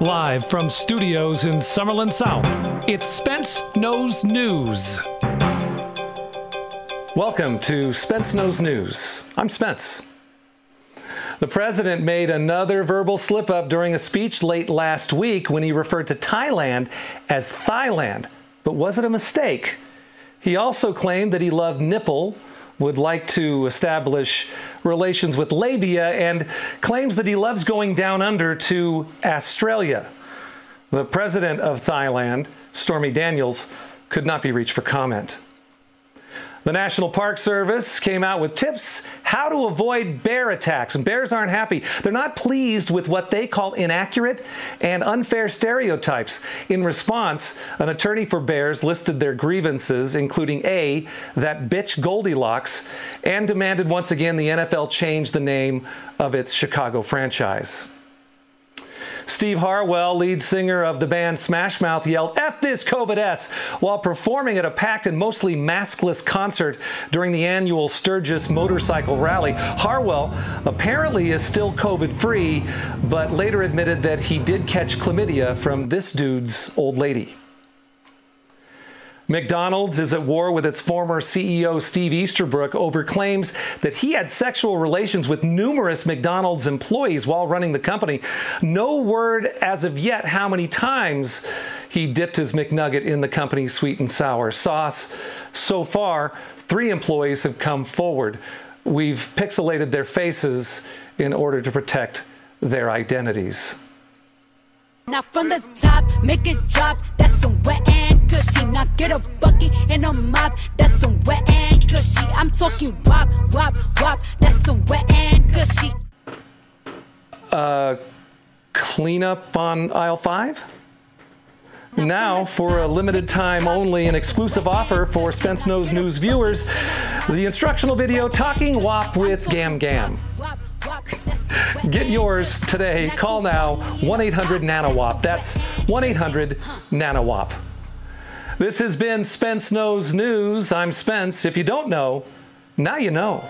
Live from studios in Summerlin South, it's Spence Knows News. Welcome to Spence Knows News. I'm Spence. The president made another verbal slip-up during a speech late last week when he referred to Thailand as Thighland. But was it a mistake? He also claimed that he loved nipple, would like to establish relations with labia, and claims that he loves going down under to Australia. The president of Thighland, Stormy Daniels, could not be reached for comment. The National Park Service came out with tips how to avoid bear attacks, and bears aren't happy. They're not pleased with what they call inaccurate and unfair stereotypes. In response, an attorney for bears listed their grievances, including A, that bitch Goldilocks, and demanded once again the NFL change the name of its Chicago franchise. Steve Harwell, lead singer of the band Smash Mouth, yelled, "F this COVID-S," while performing at a packed and mostly maskless concert during the annual Sturgis Motorcycle Rally. Harwell apparently is still COVID-free, but later admitted that he did catch chlamydia from this dude's old lady. McDonald's is at war with its former CEO, Steve Easterbrook, over claims that he had sexual relations with numerous McDonald's employees while running the company. No word as of yet how many times he dipped his McNugget in the company's sweet and sour sauce. So far, 3 employees have come forward. We've pixelated their faces in order to protect their identities. Now from the top, make it drop, that's some wet and cushy. Now get a bucket and a mop, that's some wet and cushy. I'm talking WAP, WAP, WAP, that's some wet and cushy. Clean up on aisle 5? Now, for a limited time only, an exclusive offer for Spence Knows News viewers, the instructional video Talking WAP with Gam Gam. Get yours today. Call now, 1-800-NANAWAP. That's 1-800-NANAWAP. This has been Spence Knows News. I'm Spence. If you don't know, now you know.